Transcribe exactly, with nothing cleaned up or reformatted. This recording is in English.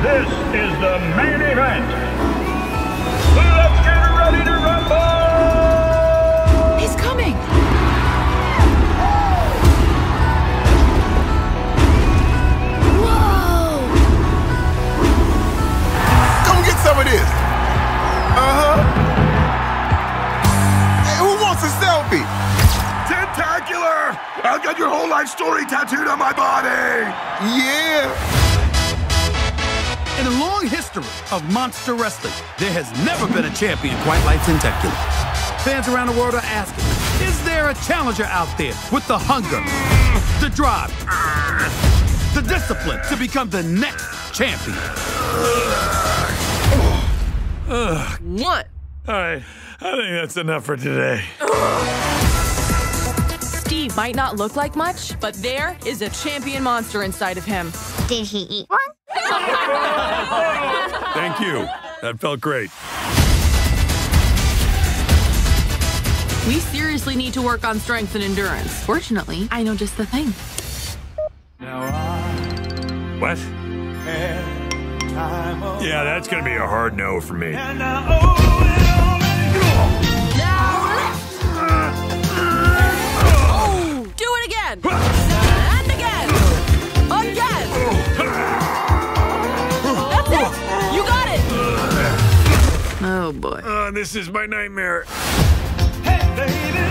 This is the main event. Let's get ready to rumble! He's coming! Whoa! Come get some of this! Uh-huh. Hey, who wants a selfie? Tentacular! I've got your whole life story tattooed on my body! Yeah! In a long history of monster wrestling, there has never been a champion quite like Tentacular. Fans around the world are asking, is there a challenger out there with the hunger, the drive, the discipline to become the next champion? Ugh. What? All right, I think that's enough for today. Steve might not look like much, but there is a champion monster inside of him. Did he eat one? Thank you. That felt great. We seriously need to work on strength and endurance. Fortunately, I know just the thing. Now I what? Yeah, that's gonna be a hard no for me. And I owe it all. Oh, do it again. And again. Again. Oh boy. Uh, this is my nightmare. Hey, baby.